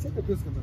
Sempre que eu escuto.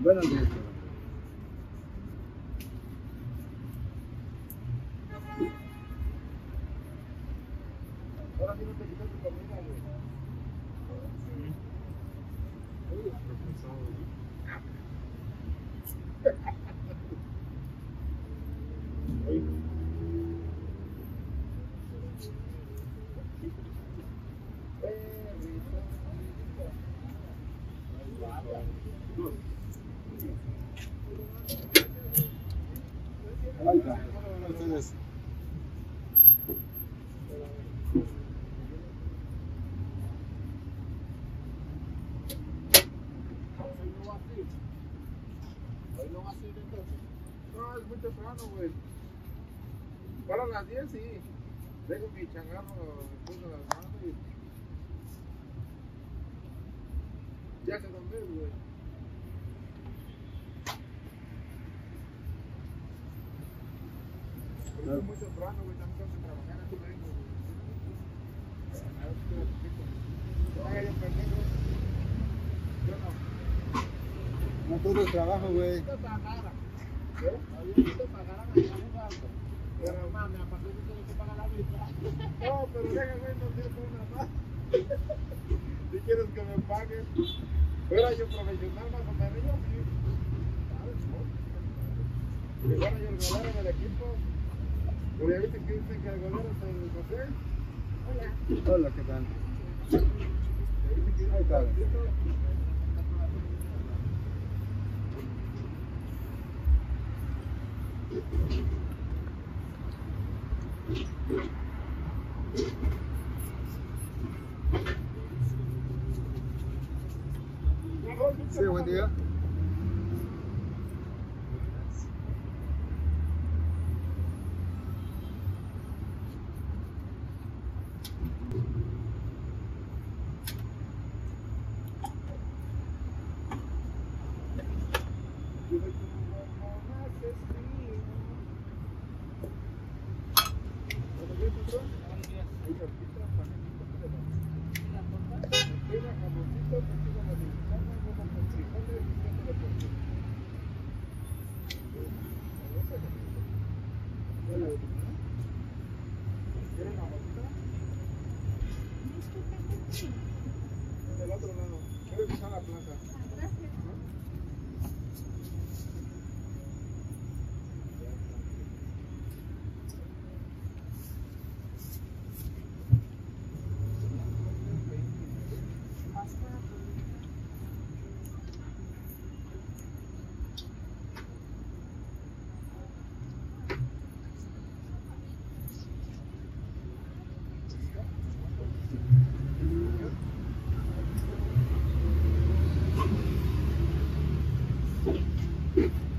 Buenas noches. Ahora sí no te quitas tu comida, güey. Uy, profesor, güey. Entonces, hoy no va a ser entonces. No, es muy temprano, güey. Para las 10 sí. Dejo que changarro después de las manos y ya se dormir, güey. Es muy temprano, güey, también tengo que trabajar en el vengo, güey. A ver si te lo explico. Ay, yo pendejo. Yo no. No todo el trabajo, güey. Yo te pagara. ¿Eh? Yo te pagara, me pagó algo. Pero, mamá, me apagó que tengo que pagar la mitad. No, pero deja, güey, no tengo una más. Si quieres que me paguen. Fuera yo profesional, más o menos, yo sí. ¿Sabes, no? Igual yo el galero del equipo. Oye, ¿viste que dicen que el golero está en el José? Hola. Hola, ¿qué tal? Ahí está. Sí, buen día. Gracias.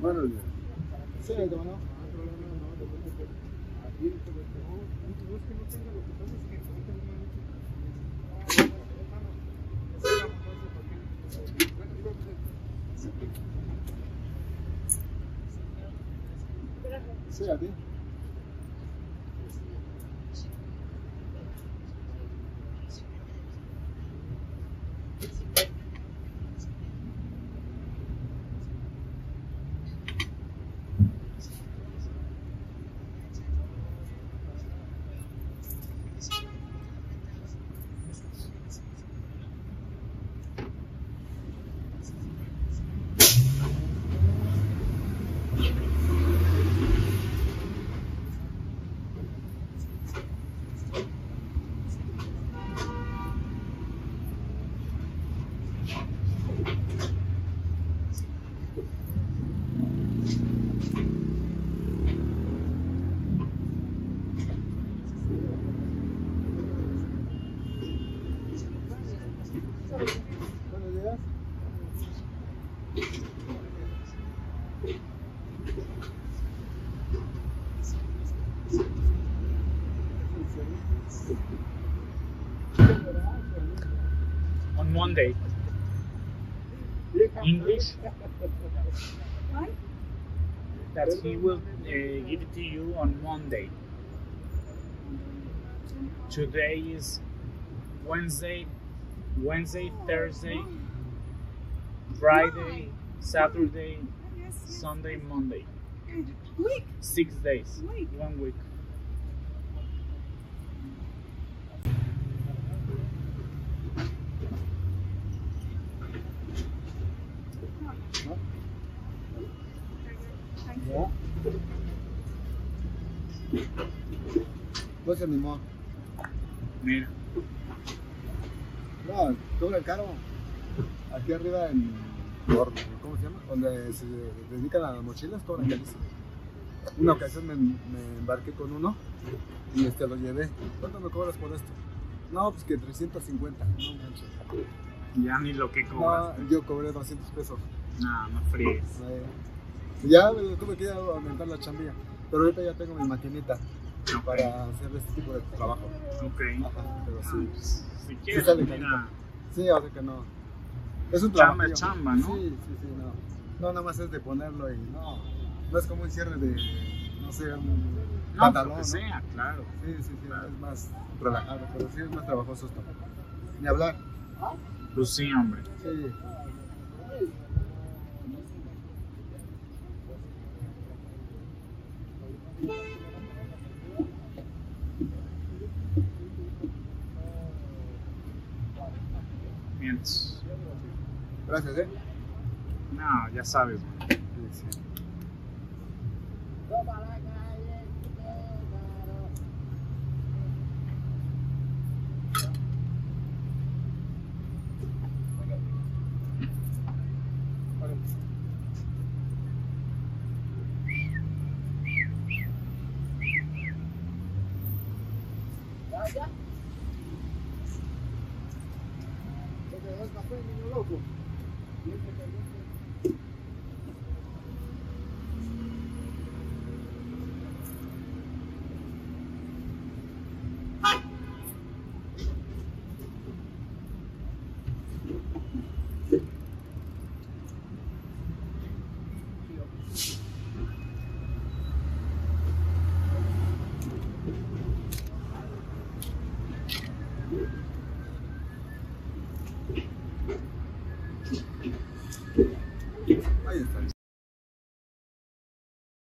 Bueno, ya. Sí, no hay problema, sí, a ti. On Monday, English, that he will give it to you on Monday. Today is Wednesday, Thursday, Friday, Saturday, Sunday, Monday. 6 days, 1 week. ¿Cómo se animó? Mira. No, todo el carro. Aquí arriba en... ¿Cómo se llama? Donde se dedican a las mochilas, cobran carísimo. Una ocasión me embarqué con uno y lo llevé. ¿Cuánto me cobras por esto? No, pues que 350. No, ya ni lo que cobras. No, yo cobré 200 pesos. No, no fríes. Ya me tuve que aumentar la chambilla. Pero ahorita ya tengo mi maquinita. Okay. Para hacer este tipo de trabajo. Ok. Ajá, pero sí. Si quieres, sí, o sea que no. Es un trabajo. Chamba, ¿no? Sí, sí, sí, no. No, nada más es de ponerlo y no. No es como un cierre de, no sé, un pantalón. No, sea, claro. Sí, sí, sí, claro. Es más relajado, pero sí es más trabajoso esto. Ni hablar. Pues sí, hombre. Sí. Gracias, ¿eh? No, ya sabes. Sí, sí.